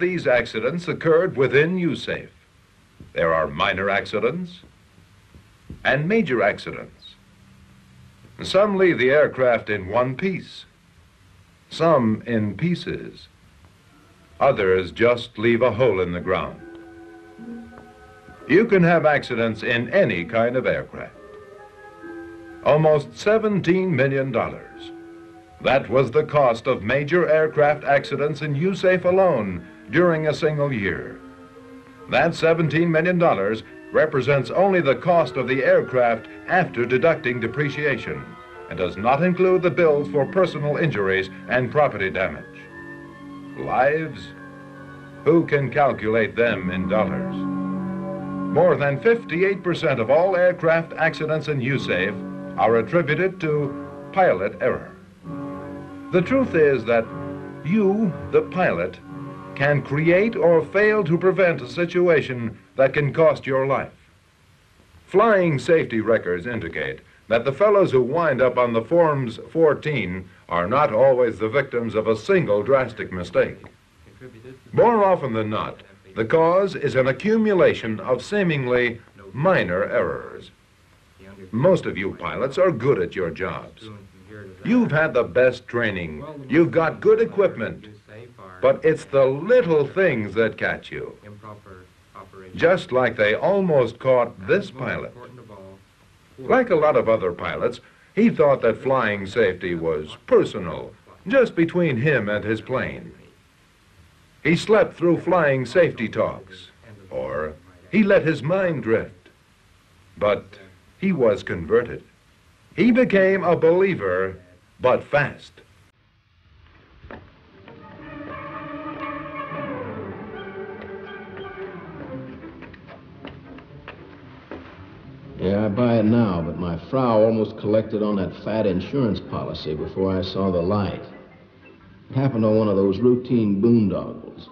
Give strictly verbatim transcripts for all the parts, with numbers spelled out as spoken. of these accidents occurred within USAFE. There are minor accidents and major accidents. Some leave the aircraft in one piece, some in pieces, others just leave a hole in the ground. You can have accidents in any kind of aircraft. Almost seventeen million dollars. That was the cost of major aircraft accidents in USAFE alone during a single year. That seventeen million dollars represents only the cost of the aircraft after deducting depreciation and does not include the bills for personal injuries and property damage. Lives? Who can calculate them in dollars? More than fifty-eight percent of all aircraft accidents in USAFE are attributed to pilot error. The truth is that you, the pilot, can create or fail to prevent a situation that can cost your life. Flying safety records indicate that the fellows who wind up on the Forms fourteen are not always the victims of a single drastic mistake. More often than not, the cause is an accumulation of seemingly minor errors. Most of you pilots are good at your jobs. You've had the best training. You've got good equipment. But it's the little things that catch you. Just like they almost caught this pilot. Like a lot of other pilots, he thought that flying safety was personal, just between him and his plane. He slept through flying safety talks, or he let his mind drift. But he was converted. He became a believer, but fast. Yeah, I buy it now, but my Frau almost collected on that fat insurance policy before I saw the light. It happened on one of those routine boondoggles.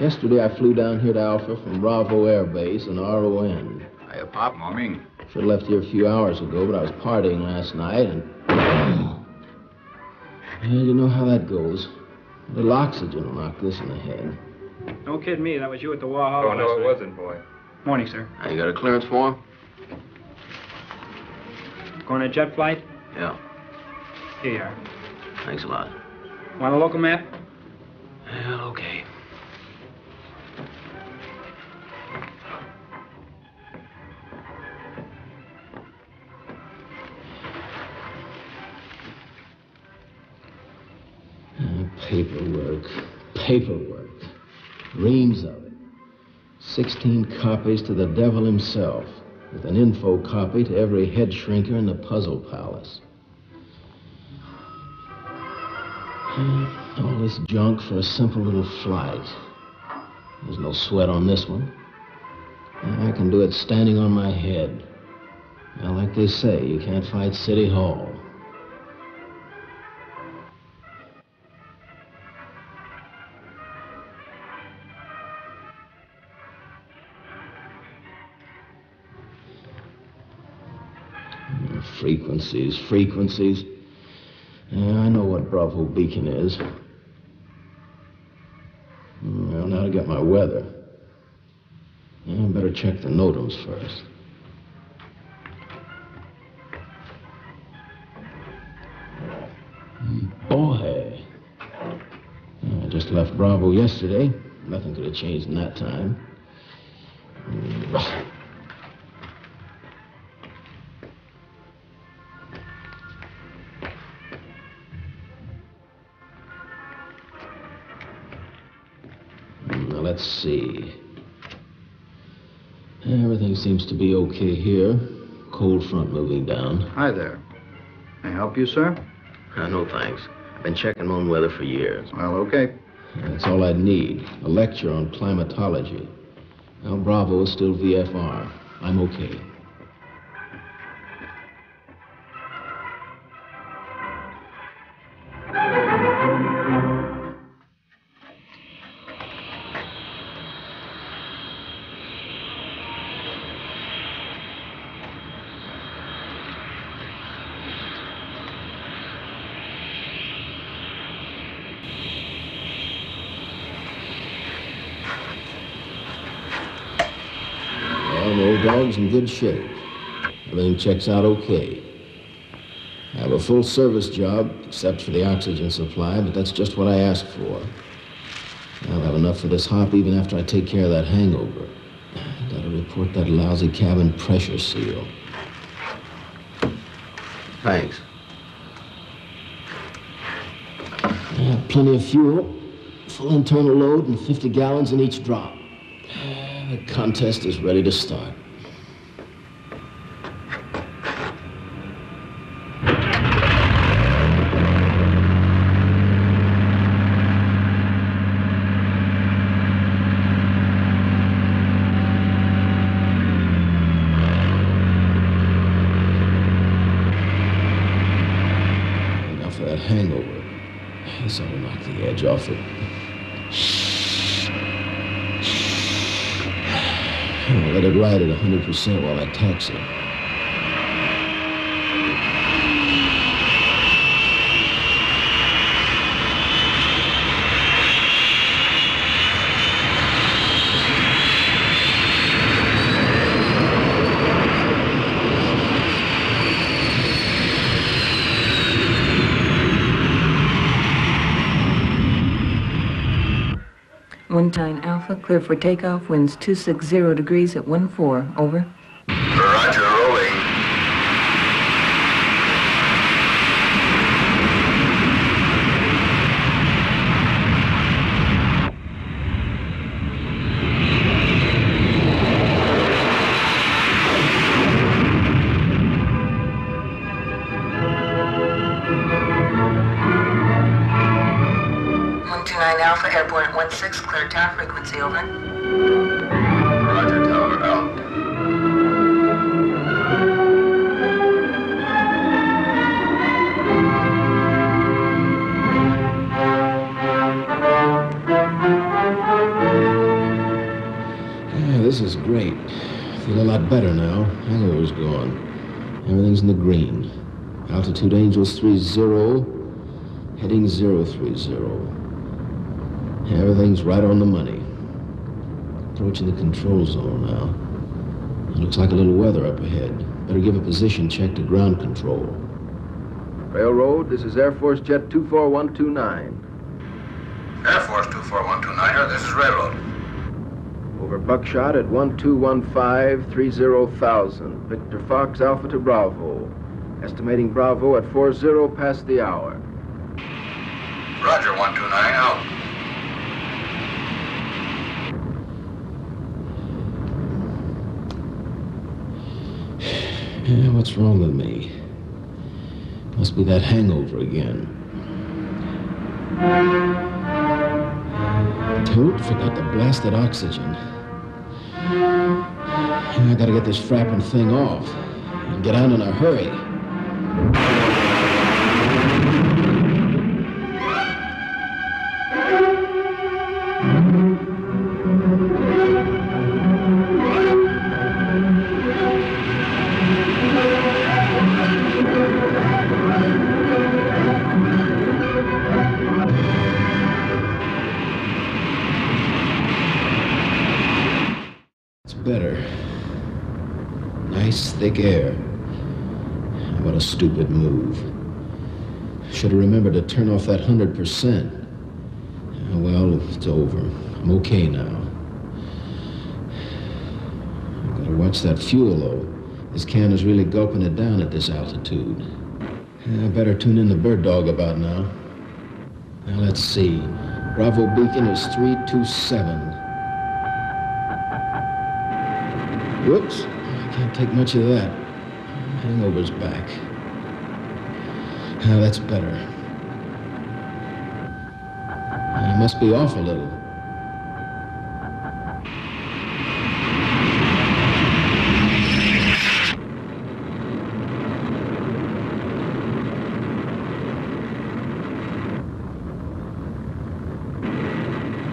Yesterday, I flew down here to Alpha from Bravo Air Base in R O N. Hiya, Pop, morning. Should have left here a few hours ago, but I was partying last night, and... and you know how that goes. A little oxygen will knock this in the head. Don't kid me, that was you at the Waha. Oh, no, it wasn't, boy. Morning, sir. You got a clearance form? Going on a jet flight? Yeah. Here you are. Thanks a lot. Want a local map? Well, okay. Paperwork, paperwork, reams of it. Sixteen copies to the devil himself, with an info copy to every head shrinker in the Puzzle Palace. All this junk for a simple little flight. There's no sweat on this one. I can do it standing on my head. Now, like they say, you can't fight City Hall. Frequencies, frequencies. Yeah, I know what Bravo Beacon is. Well, now I got my weather. Yeah, I better check the NOTAMs first. Boy! I just left Bravo yesterday. Nothing could have changed in that time. Let's see. Everything seems to be okay here. Cold front moving down. Hi there. May I help you, sir? Uh, no, thanks. I've been checking my own weather for years. Well, okay. That's all I need. A lecture on climatology. Now, Bravo is still V F R. I'm okay. and old dog's in good shape. Everything checks out okay. I have a full service job, except for the oxygen supply, but that's just what I asked for. I'll have enough for this hop even after I take care of that hangover. I gotta report that lousy cabin pressure seal. Thanks. I have plenty of fuel, full internal load, and fifty gallons in each drop. The contest is ready to start. Off it. I'll let it ride at one hundred percent while I taxi. one nine Alpha, clear for takeoff, winds two sixty degrees at one four, over. Roger, rolling. one two nine Alpha, airborne at one six, clear tower frequency, over. Roger, tower out. Yeah, this is great. I feel a lot better now. Hangover's gone. Everything's in the green. Altitude Angels three zero, heading zero three zero. Everything's right on the money. Approaching the control zone now. It looks like a little weather up ahead. Better give a position check to ground control. Railroad, this is Air Force Jet two four one two nine. Air Force two four one two nine, this is Railroad. Over Buckshot at one two one five, three zero thousand. Victor Fox, Alpha to Bravo. Estimating Bravo at four zero past the hour. Roger, one two nine, out. Yeah, what's wrong with me? Must be that hangover again. Toot, forgot the blasted oxygen. I gotta get this frappin' thing off and get out in a hurry. Thick air. What a stupid move. Should have remembered to turn off that one hundred percent. Well, it's over. I'm okay now. I've got to watch that fuel, though. This can is really gulping it down at this altitude. I better tune in the bird dog about now. Now, let's see. Bravo Beacon is three two seven. Whoops. Can't take much of that. Hangover's back. Now that's better. I must be off a little.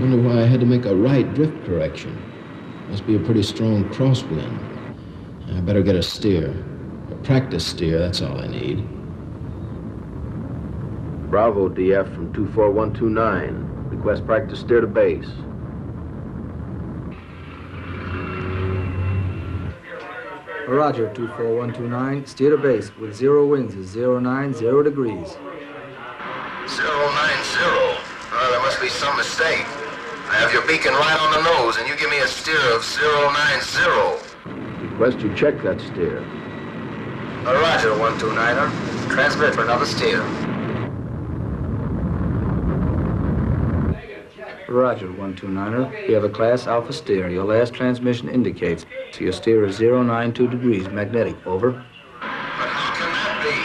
Wonder why I had to make a right drift correction. Must be a pretty strong crosswind. I better get a steer. A practice steer, that's all I need. Bravo, D F from two four one two nine. Request practice steer to base. Roger, two four one two nine, steer to base with zero winds is zero nine zero degrees. zero nine zero? Oh, there must be some mistake. I have your beacon right on the nose, and you give me a steer of zero nine zero. Request you check that steer. Uh, roger, one two niner. Transmit for another steer. Roger, one two niner. You have a class alpha steer. Your last transmission indicates so your steer is zero nine two degrees magnetic. Over. But how can that be?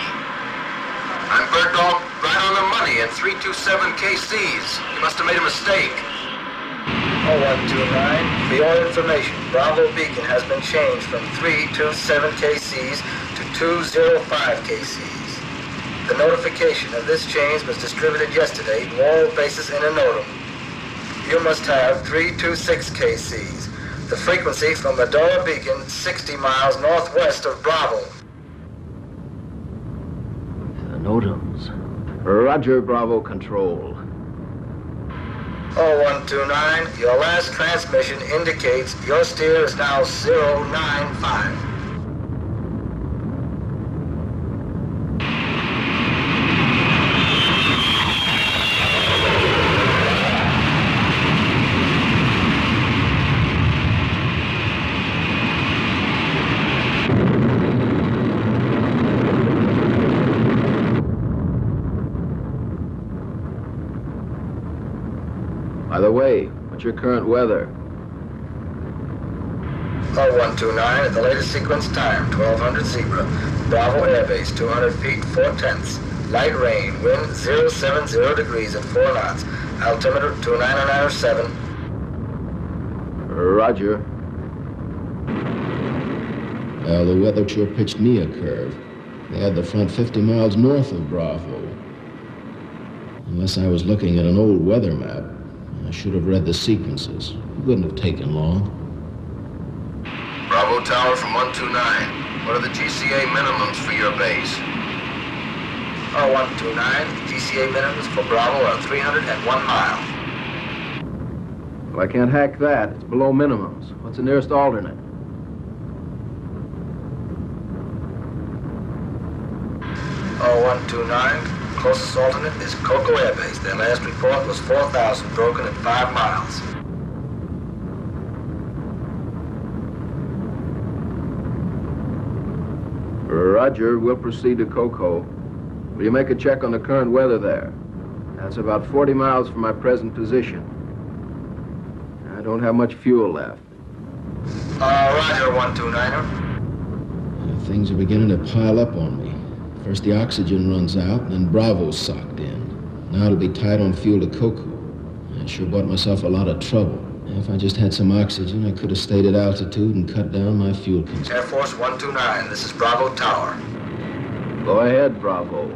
I'm bird dog right on the money at three two seven K Cs. You must have made a mistake. oh one two nine, for your information, Bravo Beacon has been changed from three two seven K Cs to two zero five K Cs. The notification of this change was distributed yesterday to all bases in a NOTAM. You must have three two six K Cs, the frequency from Medora Beacon, sixty miles northwest of Bravo. The NOTAMs. Roger, Bravo Control. oh one two nine, your last transmission indicates your steer is now zero nine five. By the way, what's your current weather? oh one two nine at the latest sequence time, twelve hundred Zebra. Bravo Air Base, two hundred feet, four tenths. Light rain, wind zero seven zero degrees at four knots. Altimeter two nine nine seven. Roger. Well, the weather sure pitched me a curve. They had the front fifty miles north of Bravo. Unless I was looking at an old weather map. I should have read the sequences. It wouldn't have taken long. Bravo Tower from one two nine. What are the G C A minimums for your base? Oh, one two nine. G C A minimums for Bravo are three hundred and one mile. Well, I can't hack that. It's below minimums. What's the nearest alternate? Oh, one two nine. Closest alternate is Cocoa Air Base. Their last report was four thousand broken at five miles. Roger, we'll proceed to Cocoa. Will you make a check on the current weather there? That's about forty miles from my present position. I don't have much fuel left. Uh, roger, one two niner. Uh, things are beginning to pile up on me. First the oxygen runs out, and then Bravo's socked in. Now it'll be tight on fuel to Cocoa. I sure bought myself a lot of trouble. If I just had some oxygen, I could have stayed at altitude and cut down my fuel consumption. Air Force one two nine, this is Bravo Tower. Go ahead, Bravo.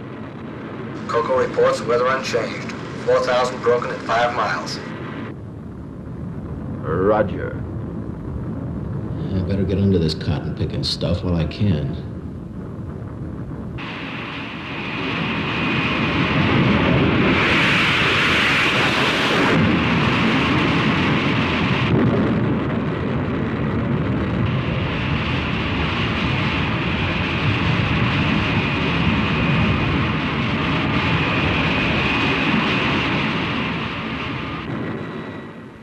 Cocoa reports weather unchanged. four thousand broken at five miles. Roger. I better get under this cotton-picking stuff while I can.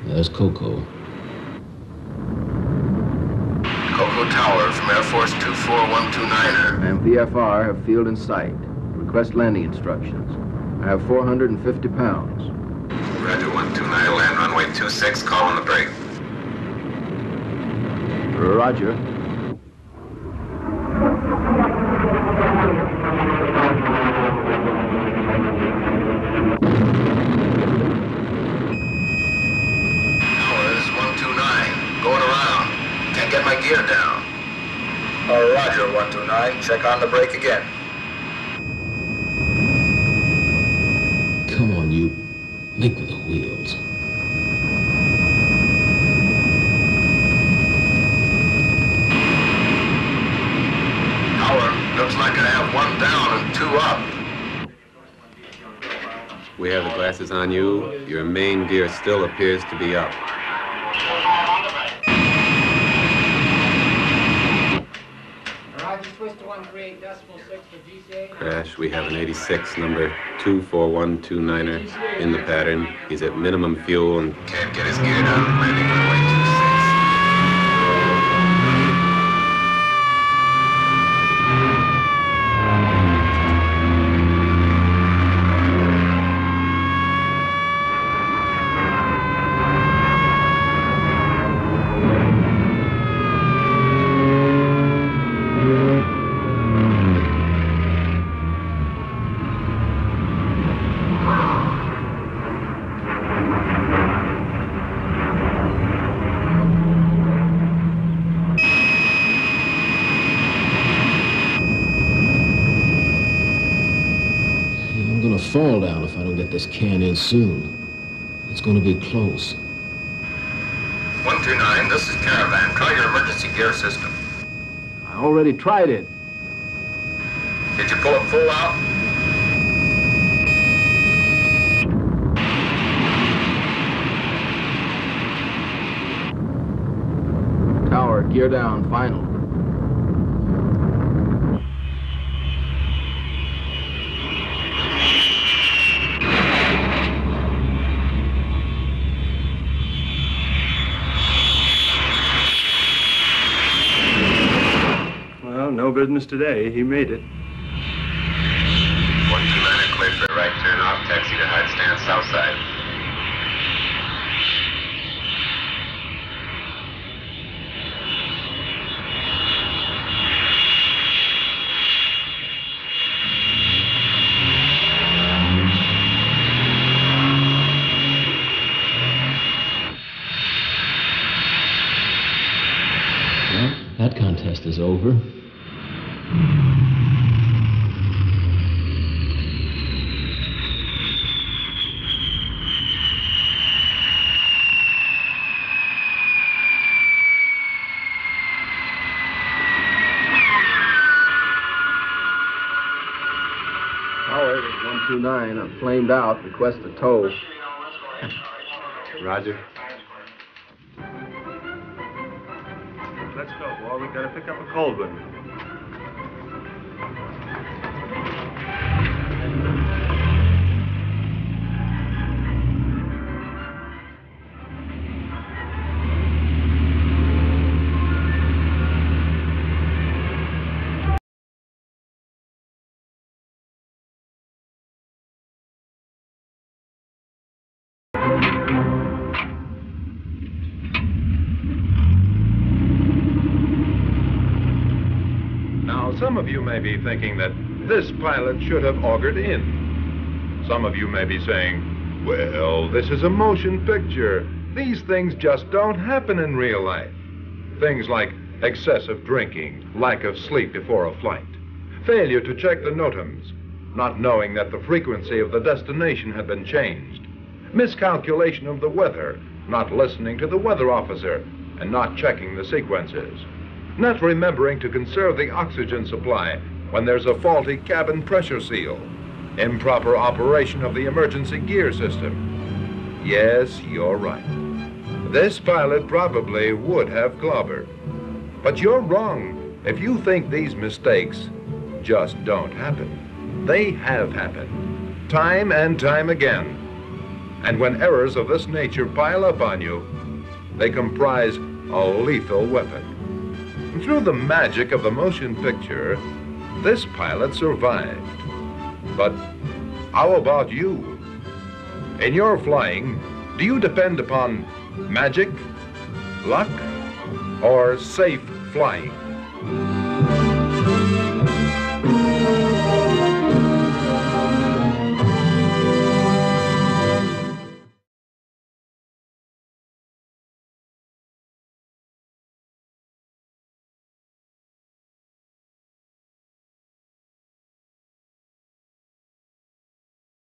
There's Cocoa. Cocoa Tower from Air Force two four one two niner. I am V F R, have field in sight. Request landing instructions. I have four hundred fifty pounds. Roger, one two niner, land runway two six, call on the brake. Roger. Check on the brake again. Come on, you. Make with the wheels. Howard, looks like I have one down and two up. We have the glasses on you. Your main gear still appears to be up. Crash, we have an eighty-six number two four one two niner in the pattern. He's at minimum fuel and can't get his gear down and landing on runway two six. Fall down if I don't get this can in soon. It's going to be close. one two nine, this is Caravan. Try your emergency gear system. I already tried it. Did you pull it full out? Tower, gear down, final. Business today. He made it. One two nine cleared for a right turn off taxi to hide stand south side. Well, that contest is over. Nine, I'm flamed out. Request a tow. Roger. Let's go, Wall. We gotta pick up a cold one. Some of you may be thinking that this pilot should have augured in. Some of you may be saying, well, this is a motion picture. These things just don't happen in real life. Things like excessive drinking, lack of sleep before a flight, failure to check the NOTAMs, not knowing that the frequency of the destination had been changed, miscalculation of the weather, not listening to the weather officer, and not checking the sequences. Not remembering to conserve the oxygen supply when there's a faulty cabin pressure seal. Improper operation of the emergency gear system. Yes, you're right. This pilot probably would have clobbered. But you're wrong if you think these mistakes just don't happen. They have happened, time and time again. And when errors of this nature pile up on you, they comprise a lethal weapon. Through the magic of the motion picture, this pilot survived. But how about you? In your flying, do you depend upon magic, luck, or safe flying?